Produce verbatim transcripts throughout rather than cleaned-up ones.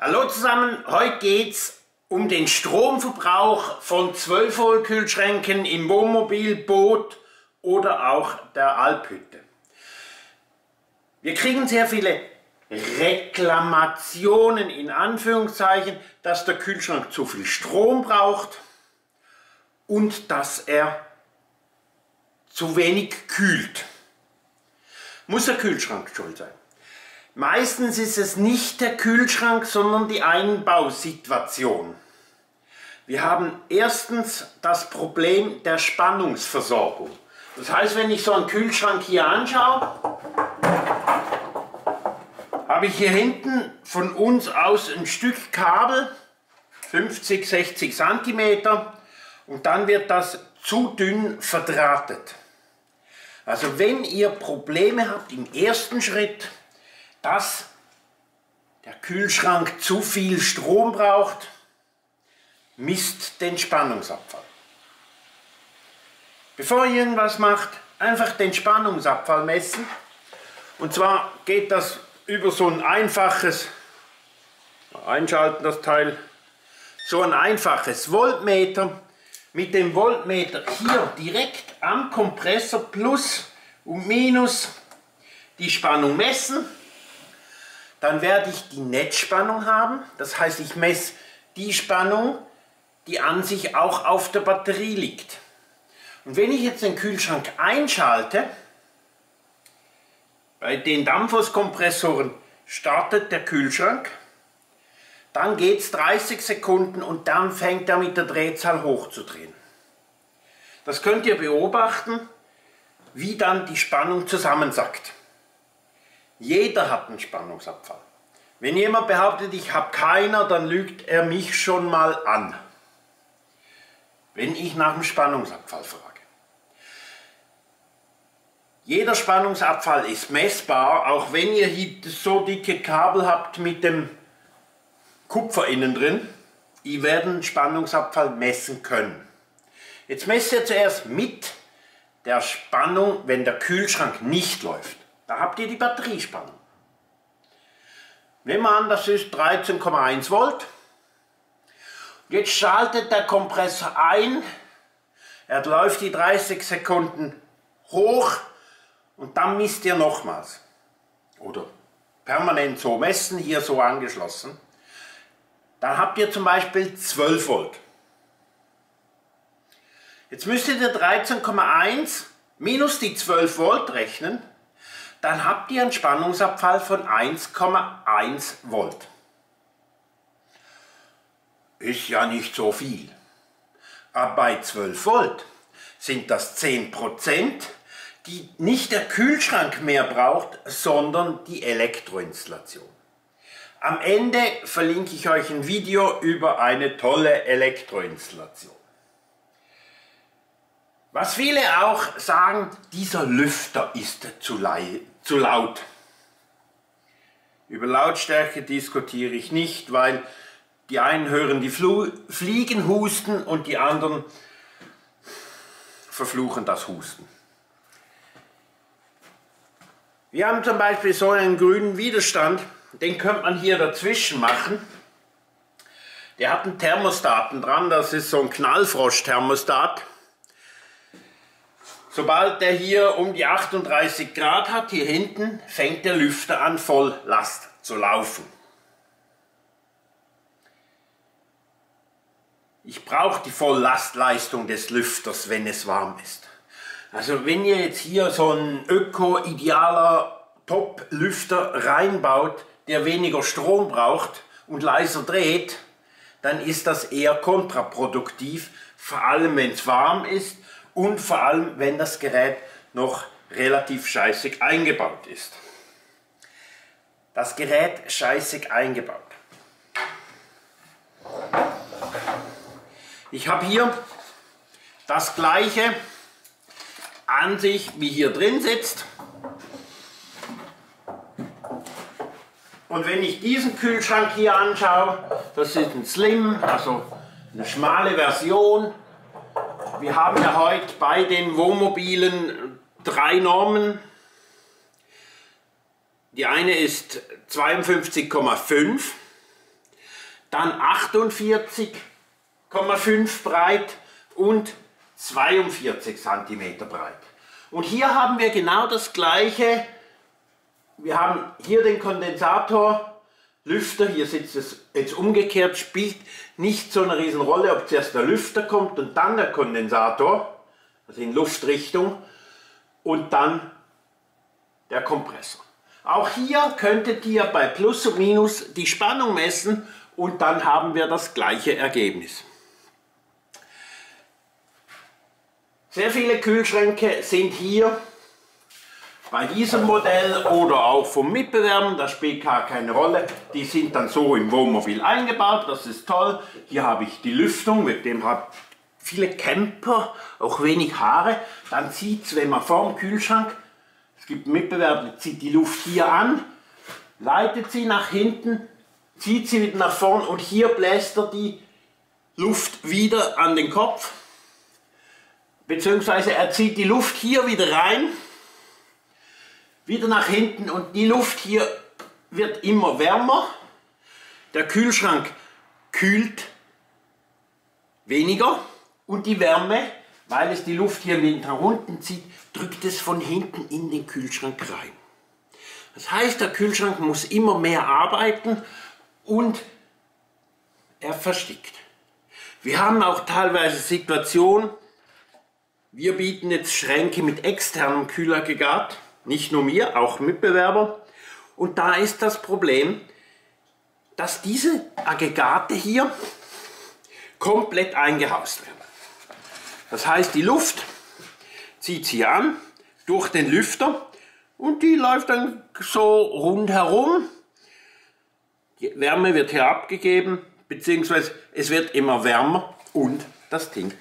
Hallo zusammen, heute geht es um den Stromverbrauch von zwölf Volt Kühlschränken im Wohnmobil, Boot oder auch der Alphütte. Wir kriegen sehr viele Reklamationen in Anführungszeichen, dass der Kühlschrank zu viel Strom braucht und dass er zu wenig kühlt. Muss der Kühlschrank schuld sein? Meistens ist es nicht der Kühlschrank, sondern die Einbausituation. Wir haben erstens das Problem der Spannungsversorgung. Das heißt, wenn ich so einen Kühlschrank hier anschaue, habe ich hier hinten von uns aus ein Stück Kabel, fünfzig, sechzig Zentimeter, und dann wird das zu dünn verdrahtet. Also wenn ihr Probleme habt im ersten Schritt, dass der Kühlschrank zu viel Strom braucht, misst den Spannungsabfall. Bevor ihr irgendwas macht, einfach den Spannungsabfall messen. Und zwar geht das über so ein einfaches, einschalten das Teil, so ein einfaches Voltmeter. Mit dem Voltmeter hier direkt am Kompressor plus und minus die Spannung messen. Dann werde ich die Netzspannung haben, das heißt, ich messe die Spannung, die an sich auch auf der Batterie liegt. Und wenn ich jetzt den Kühlschrank einschalte, bei den Danfoss-Kompressoren startet der Kühlschrank, dann geht es dreißig Sekunden und dann fängt er mit der Drehzahl hochzudrehen. Das könnt ihr beobachten, wie dann die Spannung zusammensackt. Jeder hat einen Spannungsabfall. Wenn jemand behauptet, ich habe keiner, dann lügt er mich schon mal an, wenn ich nach dem Spannungsabfall frage. Jeder Spannungsabfall ist messbar, auch wenn ihr hier so dicke Kabel habt mit dem Kupfer innen drin. Die werden Spannungsabfall messen können. Jetzt messt ihr zuerst mit der Spannung, wenn der Kühlschrank nicht läuft. Da habt ihr die Batteriespannung. Nehmen wir an, das ist dreizehn Komma eins Volt. Jetzt schaltet der Kompressor ein. Er läuft die dreißig Sekunden hoch und dann misst ihr nochmals. Oder permanent so messen, hier so angeschlossen. Dann habt ihr zum Beispiel zwölf Volt. Jetzt müsstet ihr dreizehn Komma eins minus die zwölf Volt rechnen. Dann habt ihr einen Spannungsabfall von eins Komma eins Volt. Ist ja nicht so viel. Aber bei zwölf Volt sind das zehn Prozent, die nicht der Kühlschrank mehr braucht, sondern die Elektroinstallation. Am Ende verlinke ich euch ein Video über eine tolle Elektroinstallation. Was viele auch sagen, dieser Lüfter ist zu, zu laut. Über Lautstärke diskutiere ich nicht, weil die einen hören die Fl Fliegen husten und die anderen verfluchen das Husten. Wir haben zum Beispiel so einen grünen Widerstand, den könnte man hier dazwischen machen. Der hat einen Thermostaten dran, das ist so ein Knallfrosch-Thermostat. Sobald der hier um die achtunddreißig Grad hat, hier hinten, fängt der Lüfter an Volllast zu laufen. Ich brauche die Volllastleistung des Lüfters, wenn es warm ist. Also wenn ihr jetzt hier so einen öko-idealer Top-Lüfter reinbaut, der weniger Strom braucht und leiser dreht, dann ist das eher kontraproduktiv, vor allem wenn es warm ist. Und vor allem, wenn das Gerät noch relativ scheißig eingebaut ist. Das Gerät scheißig eingebaut. Ich habe hier das gleiche an sich, wie hier drin sitzt. Und wenn ich diesen Kühlschrank hier anschaue, das ist ein Slim, also eine schmale Version. Wir haben ja heute bei den Wohnmobilen drei Normen. Die eine ist zweiundfünfzig Komma fünf, dann achtundvierzig Komma fünf breit und zweiundvierzig Zentimeter breit. Und hier haben wir genau das gleiche. Wir haben hier den Kondensatorlüfter, hier sitzt es jetzt umgekehrt, spielt nicht so eine riesen Rolle, ob zuerst der Lüfter kommt und dann der Kondensator, also in Luftrichtung, und dann der Kompressor. Auch hier könntet ihr bei Plus und Minus die Spannung messen und dann haben wir das gleiche Ergebnis. Sehr viele Kühlschränke sind hier bei diesem Modell oder auch vom Mitbewerber, das spielt gar keine Rolle. Die sind dann so im Wohnmobil eingebaut, das ist toll. Hier habe ich die Lüftung, mit dem haben viele Camper auch wenig Haare. Dann zieht es, wenn man vor dem Kühlschrank, es gibt einen Mitbewerber, zieht die Luft hier an, leitet sie nach hinten, zieht sie wieder nach vorn und hier bläst er die Luft wieder an den Kopf. Beziehungsweise er zieht die Luft hier wieder rein, wieder nach hinten und die Luft hier wird immer wärmer. Der Kühlschrank kühlt weniger und die Wärme, weil es die Luft hier mit nach unten zieht, drückt es von hinten in den Kühlschrank rein. Das heißt, der Kühlschrank muss immer mehr arbeiten und er verstickt. Wir haben auch teilweise Situationen, wir bieten jetzt Schränke mit externem Kühlaggregat, nicht nur mir, auch Mitbewerber. Und da ist das Problem, dass diese Aggregate hier komplett eingehaust werden. Das heißt, die Luft zieht sie an durch den Lüfter und die läuft dann so rundherum. Die Wärme wird hier abgegeben, beziehungsweise es wird immer wärmer und das Ding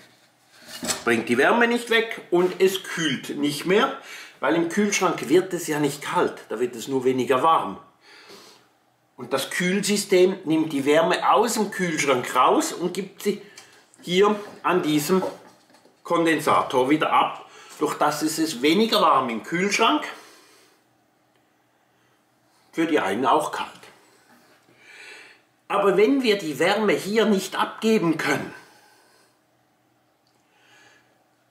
bringt die Wärme nicht weg und es kühlt nicht mehr, weil im Kühlschrank wird es ja nicht kalt, da wird es nur weniger warm. Und das Kühlsystem nimmt die Wärme aus dem Kühlschrank raus und gibt sie hier an diesem Kondensator wieder ab, durch das ist es weniger warm im Kühlschrank, für die einen auch kalt. Aber wenn wir die Wärme hier nicht abgeben können,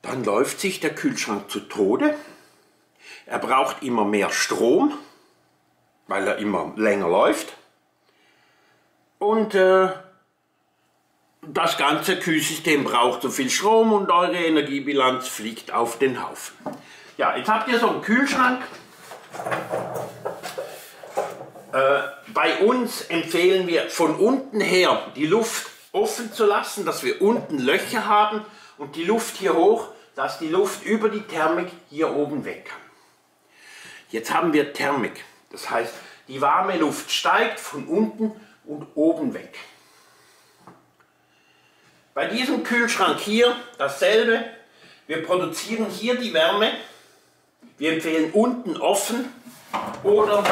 dann läuft sich der Kühlschrank zu Tode, er braucht immer mehr Strom, weil er immer länger läuft und äh, das ganze Kühlsystem braucht so viel Strom und eure Energiebilanz fliegt auf den Haufen. Ja, jetzt habt ihr so einen Kühlschrank. Äh, bei uns empfehlen wir von unten her die Luft offen zu lassen, dass wir unten Löcher haben und die Luft hier hoch, dass die Luft über die Thermik hier oben weg kann. Jetzt haben wir Thermik, das heißt, die warme Luft steigt von unten und oben weg. Bei diesem Kühlschrank hier dasselbe, wir produzieren hier die Wärme, wir empfehlen unten offen oder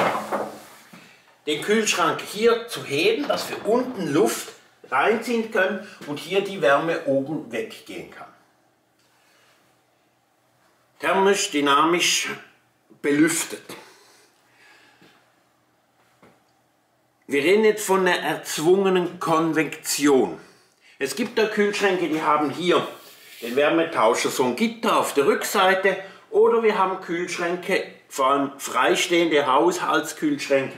den Kühlschrank hier zu heben, dass wir unten Luft reinziehen können und hier die Wärme oben weggehen kann. Thermisch, dynamisch, belüftet. Wir reden jetzt von einer erzwungenen Konvektion. Es gibt da Kühlschränke, die haben hier den Wärmetauscher, so ein Gitter auf der Rückseite, oder wir haben Kühlschränke, vor allem freistehende Haushaltskühlschränke,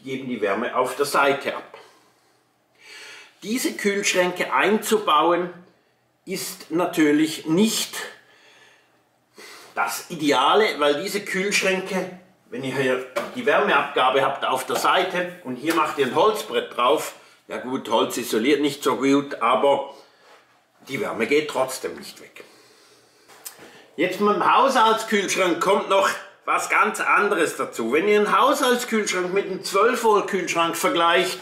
die geben die Wärme auf der Seite ab. Diese Kühlschränke einzubauen ist natürlich nicht das Ideale, weil diese Kühlschränke, wenn ihr hier die Wärmeabgabe habt auf der Seite und hier macht ihr ein Holzbrett drauf, ja gut, Holz isoliert nicht so gut, aber die Wärme geht trotzdem nicht weg. Jetzt mit dem Haushaltskühlschrank kommt noch was ganz anderes dazu. Wenn ihr einen Haushaltskühlschrank mit einem zwölf Volt Kühlschrank vergleicht,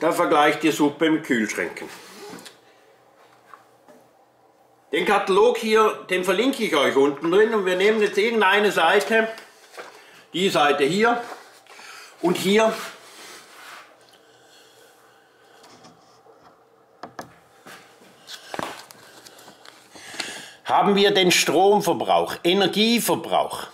da vergleicht ihr Suppe mit Kühlschränken. Den Katalog hier, den verlinke ich euch unten drin und wir nehmen jetzt irgendeine Seite, die Seite hier und hier haben wir den Stromverbrauch, Energieverbrauch.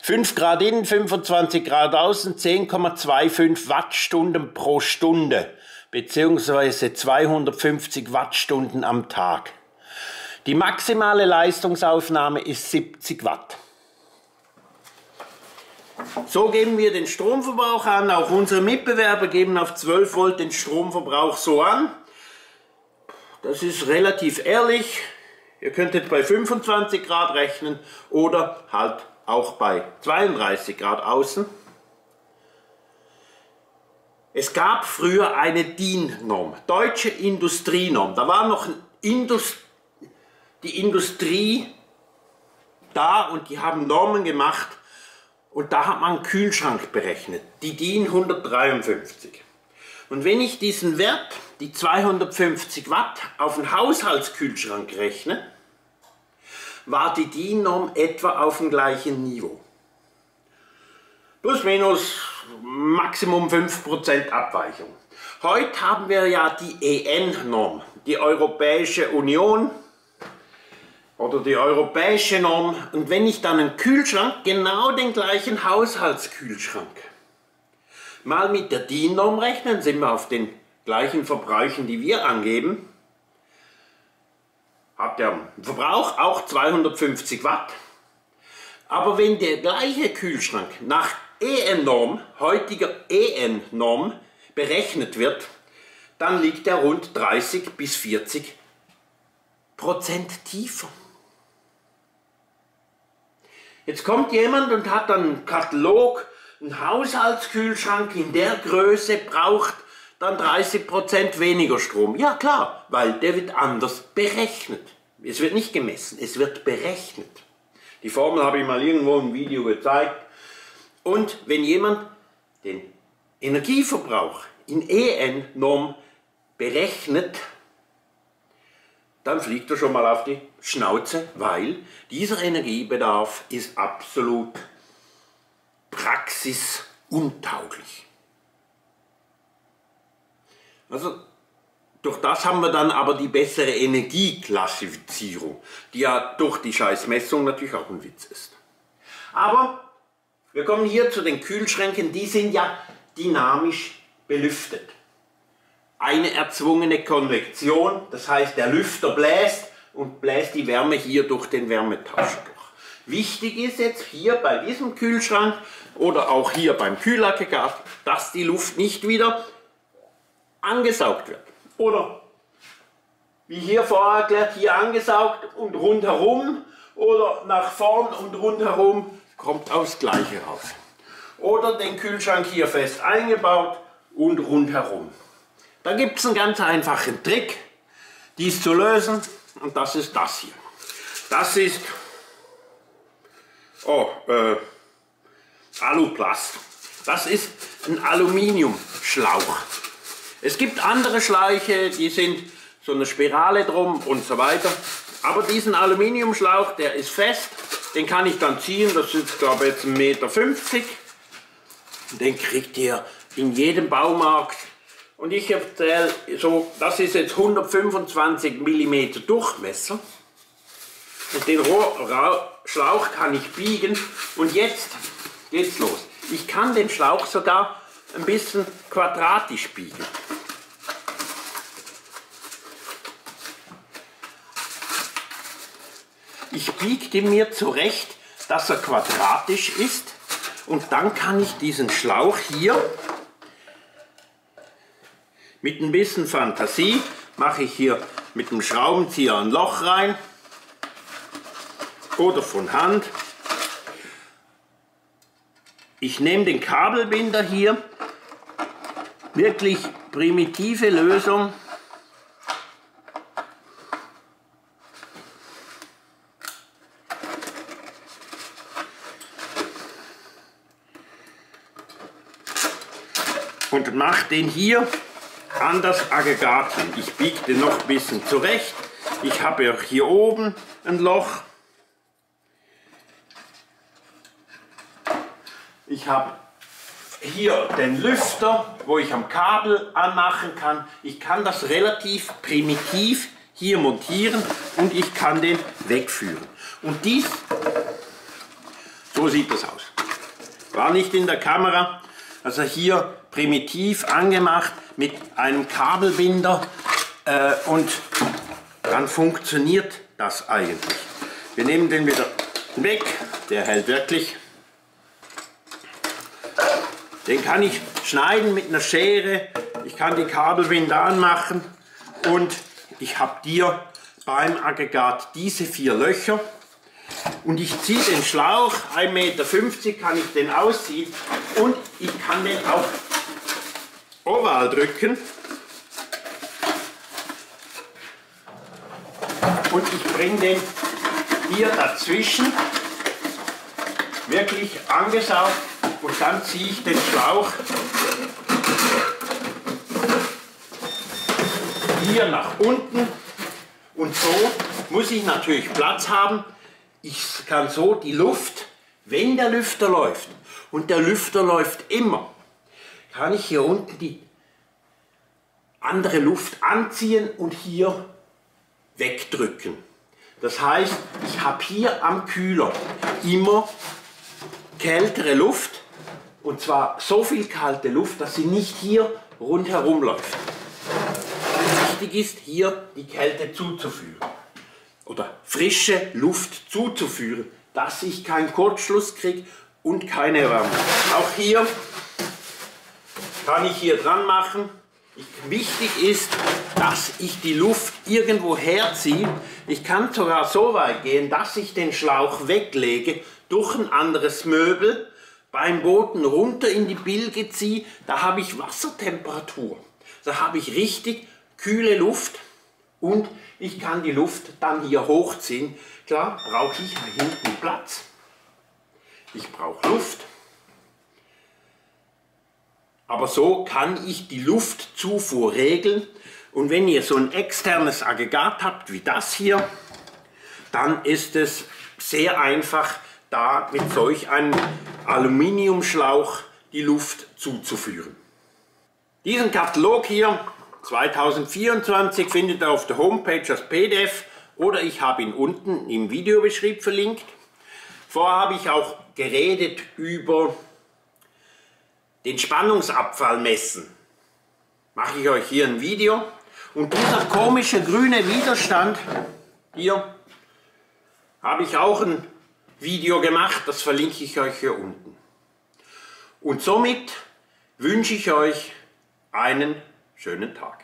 fünf Grad innen, fünfundzwanzig Grad außen, zehn Komma fünfundzwanzig Wattstunden pro Stunde. bzw. zweihundertfünfzig Wattstunden am Tag. Die maximale Leistungsaufnahme ist siebzig Watt. So geben wir den Stromverbrauch an. Auch unsere Mitbewerber geben auf zwölf Volt den Stromverbrauch so an. Das ist relativ ehrlich. Ihr könntet bei fünfundzwanzig Grad rechnen oder halt auch bei zweiunddreißig Grad außen. Es gab früher eine D I N-Norm, Deutsche Industrienorm. Da war noch Indust- die Industrie da und die haben Normen gemacht. Und da hat man einen Kühlschrank berechnet, die D I N hundertdreiundfünfzig. Und wenn ich diesen Wert, die zweihundertfünfzig Watt, auf den Haushaltskühlschrank rechne, war die D I N-Norm etwa auf dem gleichen Niveau. Plus minus Maximum fünf Prozent Abweichung. Heute haben wir ja die E N-Norm, die Europäische Union, oder die europäische Norm, und wenn ich dann einen Kühlschrank, genau den gleichen Haushaltskühlschrank, mal mit der D I N-Norm rechnen, sind wir auf den gleichen Verbräuchen, die wir angeben, hat der Verbrauch auch zweihundertfünfzig Watt. Aber wenn der gleiche Kühlschrank nach E N-Norm, heutiger E N-Norm, berechnet wird, dann liegt er rund dreißig bis vierzig Prozent tiefer. Jetzt kommt jemand und hat dann einen Katalog, einen Haushaltskühlschrank in der Größe braucht dann dreißig Prozent weniger Strom. Ja klar, weil der wird anders berechnet. Es wird nicht gemessen, es wird berechnet. Die Formel habe ich mal irgendwo im Video gezeigt. Und wenn jemand den Energieverbrauch in E N-Norm berechnet, dann fliegt er schon mal auf die Schnauze, weil dieser Energiebedarf ist absolut praxisuntauglich. Also durch das haben wir dann aber die bessere Energieklassifizierung, die ja durch die Scheißmessung natürlich auch ein Witz ist. Aber wir kommen hier zu den Kühlschränken, die sind ja dynamisch belüftet. Eine erzwungene Konvektion, das heißt der Lüfter bläst und bläst die Wärme hier durch den Wärmetauscher durch. Wichtig ist jetzt hier bei diesem Kühlschrank oder auch hier beim Kühlaggregat, dass die Luft nicht wieder angesaugt wird. Oder wie hier vorher erklärt, hier angesaugt und rundherum oder nach vorn und rundherum kommt aufs Gleiche raus. Oder den Kühlschrank hier fest eingebaut und rundherum. Da gibt es einen ganz einfachen Trick, dies zu lösen, und das ist das hier. Das ist oh, äh, Aluplast. Das ist ein Aluminiumschlauch. Es gibt andere Schläuche, die sind so eine Spirale drum und so weiter. Aber diesen Aluminiumschlauch, der ist fest, den kann ich dann ziehen. Das ist, glaube ich, jetzt ein Meter fünfzig. Den kriegt ihr in jedem Baumarkt. Und ich erzähle so, das ist jetzt hundertfünfundzwanzig Millimeter Durchmesser. Und den Schlauch kann ich biegen. Und jetzt geht's los. Ich kann den Schlauch sogar ein bisschen quadratisch biegen. Ich biege den mir zurecht, dass er quadratisch ist. Und dann kann ich diesen Schlauch hier mit ein bisschen Fantasie mache ich hier mit dem Schraubenzieher ein Loch rein oder von Hand. Ich nehme den Kabelbinder hier, wirklich primitive Lösung. Und mache den hier an das Aggregat hin. Ich biege den noch ein bisschen zurecht. Ich habe auch hier oben ein Loch. Ich habe hier den Lüfter, wo ich am Kabel anmachen kann. Ich kann das relativ primitiv hier montieren und ich kann den wegführen. Und dies, so sieht das aus. War nicht in der Kamera. Also hier primitiv angemacht mit einem Kabelbinder äh, und dann funktioniert das eigentlich. Wir nehmen den wieder weg, der hält wirklich. Den kann ich schneiden mit einer Schere, ich kann die Kabelbinder anmachen und ich habe dir beim Aggregat diese vier Löcher und ich ziehe den Schlauch, ein Meter fünfzig kann ich den ausziehen und ich kann den auf oval drücken und ich bringe den hier dazwischen, wirklich angesaugt, und dann ziehe ich den Schlauch hier nach unten und so muss ich natürlich Platz haben. Ich kann so die Luft, wenn der Lüfter läuft, und der Lüfter läuft immer, kann ich hier unten die andere Luft anziehen und hier wegdrücken. Das heißt, ich habe hier am Kühler immer kältere Luft, und zwar so viel kalte Luft, dass sie nicht hier rundherum läuft. Wichtig ist, hier die Kälte zuzuführen oder frische Luft zuzuführen, dass ich keinen Kurzschluss kriege und keine Erwärmung. Auch hier kann ich hier dran machen. Wichtig ist, dass ich die Luft irgendwo herziehe. Ich kann sogar so weit gehen, dass ich den Schlauch weglege durch ein anderes Möbel, beim Boden runter in die Bilge ziehe. Da habe ich Wassertemperatur. Da habe ich richtig kühle Luft und ich kann die Luft dann hier hochziehen. Klar brauche ich hier hinten Platz. Ich brauche Luft. Aber so kann ich die Luftzufuhr regeln. Und wenn ihr so ein externes Aggregat habt, wie das hier, dann ist es sehr einfach, da mit solch einem Aluminiumschlauch die Luft zuzuführen. Diesen Katalog hier, zwanzig vierundzwanzig, findet ihr auf der Homepage als P D F oder ich habe ihn unten im Videobeschrieb verlinkt. Vorher habe ich auch geredet über den Spannungsabfall messen. Mache ich euch hier ein Video. Und dieser komische grüne Widerstand hier, habe ich auch ein Video gemacht, das verlinke ich euch hier unten. Und somit wünsche ich euch einen schönen Tag.